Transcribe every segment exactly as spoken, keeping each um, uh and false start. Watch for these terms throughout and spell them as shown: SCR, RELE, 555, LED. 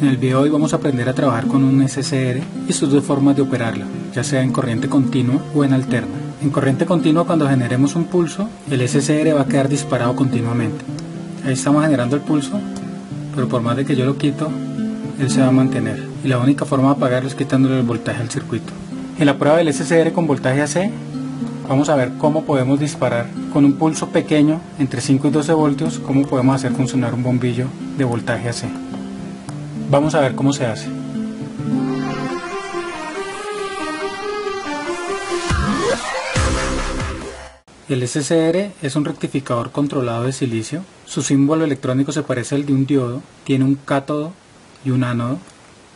En el video de hoy vamos a aprender a trabajar con un S C R y sus dos formas de operarla, ya sea en corriente continua o en alterna. En corriente continua, cuando generemos un pulso, el S C R va a quedar disparado continuamente. Ahí estamos generando el pulso, pero por más de que yo lo quito, él se va a mantener. Y la única forma de apagarlo es quitándole el voltaje al circuito. En la prueba del S C R con voltaje A C, vamos a ver cómo podemos disparar con un pulso pequeño, entre cinco y doce voltios, cómo podemos hacer funcionar un bombillo de voltaje A C. Vamos a ver cómo se hace. El S C R es un rectificador controlado de silicio. Su símbolo electrónico se parece al de un diodo. Tiene un cátodo y un ánodo.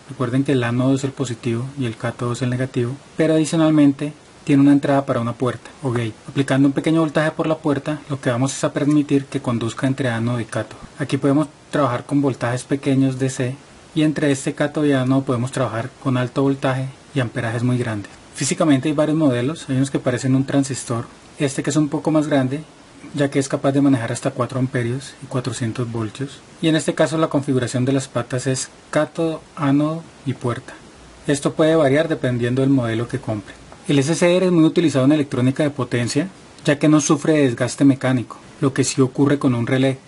Recuerden que el ánodo es el positivo y el cátodo es el negativo. Pero adicionalmente tiene una entrada para una puerta o gate. Aplicando un pequeño voltaje por la puerta, lo que vamos es a permitir que conduzca entre ánodo y cátodo. Aquí podemos trabajar con voltajes pequeños D C. Y entre este cátodo y ánodo podemos trabajar con alto voltaje y amperajes muy grandes. Físicamente hay varios modelos, hay unos que parecen un transistor, este que es un poco más grande, ya que es capaz de manejar hasta cuatro amperios y cuatrocientos voltios. Y en este caso la configuración de las patas es cátodo, ánodo y puerta. Esto puede variar dependiendo del modelo que compre. El S C R es muy utilizado en electrónica de potencia, ya que no sufre de desgaste mecánico, lo que sí ocurre con un relé.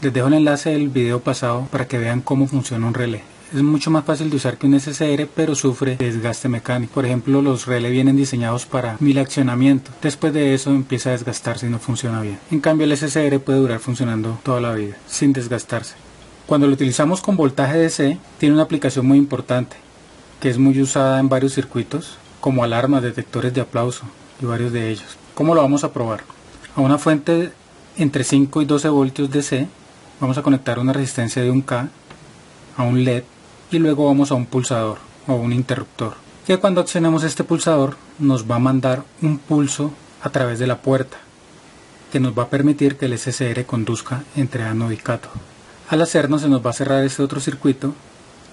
Les dejo el enlace del video pasado para que vean cómo funciona un relé. Es mucho más fácil de usar que un S C R, pero sufre desgaste mecánico. Por ejemplo, los relés vienen diseñados para mil accionamientos. Después de eso empieza a desgastarse y no funciona bien. En cambio, el S C R puede durar funcionando toda la vida, sin desgastarse. Cuando lo utilizamos con voltaje D C, tiene una aplicación muy importante, que es muy usada en varios circuitos, como alarmas, detectores de aplauso y varios de ellos. ¿Cómo lo vamos a probar? A una fuente entre cinco y doce voltios D C, vamos a conectar una resistencia de un K a un L E D, y luego vamos a un pulsador o un interruptor, que cuando accionemos este pulsador nos va a mandar un pulso a través de la puerta que nos va a permitir que el S C R conduzca entre ánodo y cátodo. Al hacerlo se nos va a cerrar este otro circuito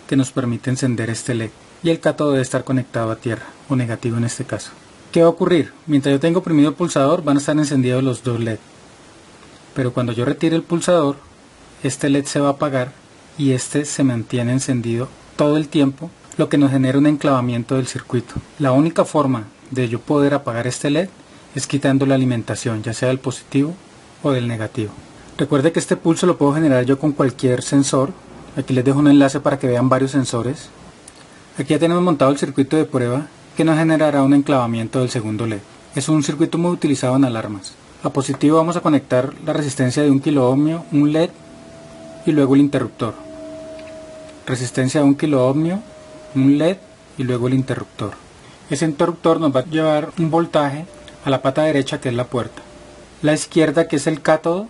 que nos permite encender este L E D, y el cátodo debe estar conectado a tierra o negativo en este caso. ¿Qué va a ocurrir? Mientras yo tengo oprimido el pulsador van a estar encendidos los dos L E D, pero cuando yo retire el pulsador este L E D se va a apagar y este se mantiene encendido todo el tiempo, lo que nos genera un enclavamiento del circuito. La única forma de yo poder apagar este L E D es quitando la alimentación, ya sea del positivo o del negativo. Recuerde que este pulso lo puedo generar yo con cualquier sensor. Aquí les dejo un enlace para que vean varios sensores. Aquí ya tenemos montado el circuito de prueba que nos generará un enclavamiento del segundo L E D. Es un circuito muy utilizado en alarmas. A positivo vamos a conectar la resistencia de un kilo ohmio, un L E D y luego el interruptor. Resistencia de un kilo ohmio, un L E D y luego el interruptor. Ese interruptor nos va a llevar un voltaje a la pata derecha, que es la puerta. La izquierda, que es el cátodo,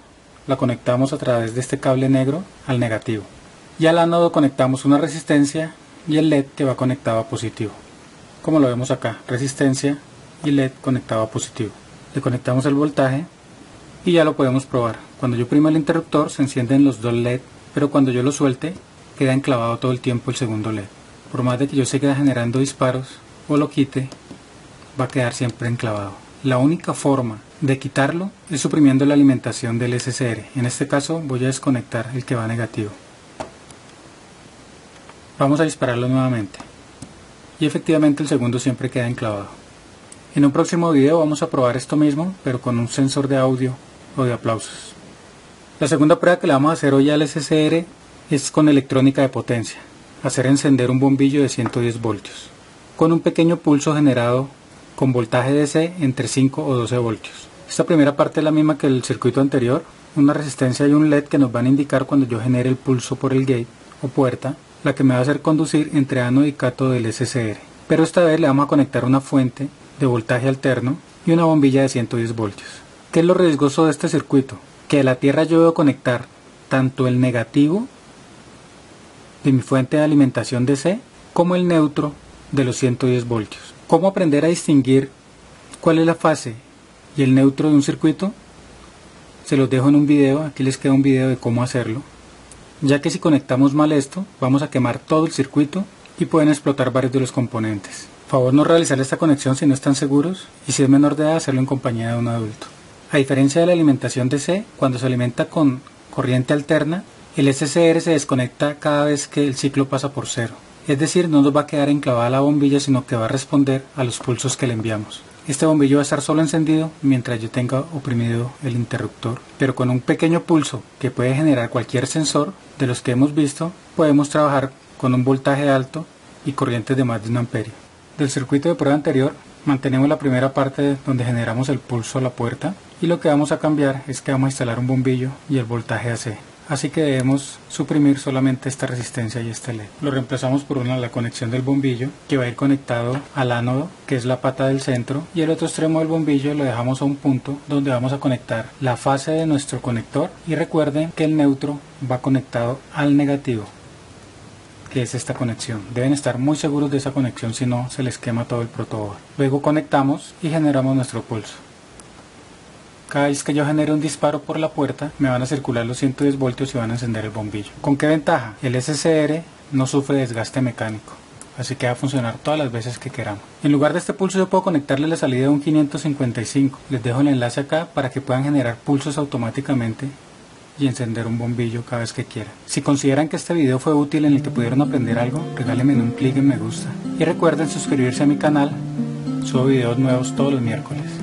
la conectamos a través de este cable negro al negativo. Y al ánodo conectamos una resistencia y el L E D que va conectado a positivo. Como lo vemos acá, resistencia y L E D conectado a positivo. Le conectamos el voltaje y ya lo podemos probar. Cuando yo oprimo el interruptor se encienden los dos L E D, pero cuando yo lo suelte queda enclavado todo el tiempo el segundo L E D. Por más de que yo siga generando disparos o lo quite, va a quedar siempre enclavado. La única forma de quitarlo es suprimiendo la alimentación del S C R. En este caso voy a desconectar el que va negativo. Vamos a dispararlo nuevamente. Y efectivamente el segundo siempre queda enclavado. En un próximo video vamos a probar esto mismo, pero con un sensor de audio o de aplausos. La segunda prueba que le vamos a hacer hoy al S C R es con electrónica de potencia, hacer encender un bombillo de ciento diez voltios, con un pequeño pulso generado con voltaje D C entre cinco o doce voltios. Esta primera parte es la misma que el circuito anterior, una resistencia y un L E D que nos van a indicar cuando yo genere el pulso por el gate o puerta, la que me va a hacer conducir entre ánodo y cátodo del S C R, pero esta vez le vamos a conectar una fuente de voltaje alterno y una bombilla de ciento diez voltios. ¿Qué es lo riesgoso de este circuito? Que a la tierra yo debo conectar tanto el negativo de mi fuente de alimentación D C como el neutro de los ciento diez voltios. ¿Cómo aprender a distinguir cuál es la fase y el neutro de un circuito? Se los dejo en un video, aquí les queda un video de cómo hacerlo, ya que si conectamos mal esto vamos a quemar todo el circuito y pueden explotar varios de los componentes. Por favor, no realizar esta conexión si no están seguros, y si es menor de edad hacerlo en compañía de un adulto. A diferencia de la alimentación D C, cuando se alimenta con corriente alterna El S C R se desconecta cada vez que el ciclo pasa por cero, es decir, no nos va a quedar enclavada la bombilla, sino que va a responder a los pulsos que le enviamos. Este bombillo va a estar solo encendido mientras yo tenga oprimido el interruptor, pero con un pequeño pulso que puede generar cualquier sensor de los que hemos visto, podemos trabajar con un voltaje alto y corrientes de más de un amperio. Del circuito de prueba anterior, mantenemos la primera parte donde generamos el pulso a la puerta, y lo que vamos a cambiar es que vamos a instalar un bombillo y el voltaje A C. Así que debemos suprimir solamente esta resistencia y este L E D. Lo reemplazamos por una la conexión del bombillo, que va a ir conectado al ánodo, que es la pata del centro, y el otro extremo del bombillo lo dejamos a un punto donde vamos a conectar la fase de nuestro conector, y recuerden que el neutro va conectado al negativo, que es esta conexión. Deben estar muy seguros de esa conexión, si no se les quema todo el protoboard. Luego conectamos y generamos nuestro pulso. Cada vez que yo genere un disparo por la puerta, me van a circular los ciento diez voltios y van a encender el bombillo. ¿Con qué ventaja? El S C R no sufre desgaste mecánico, así que va a funcionar todas las veces que queramos. En lugar de este pulso, yo puedo conectarle la salida de un quinientos cincuenta y cinco. Les dejo el enlace acá para que puedan generar pulsos automáticamente y encender un bombillo cada vez que quieran. Si consideran que este video fue útil, en el que pudieron aprender algo, regálenme un clic en me gusta. Y recuerden suscribirse a mi canal, subo videos nuevos todos los miércoles.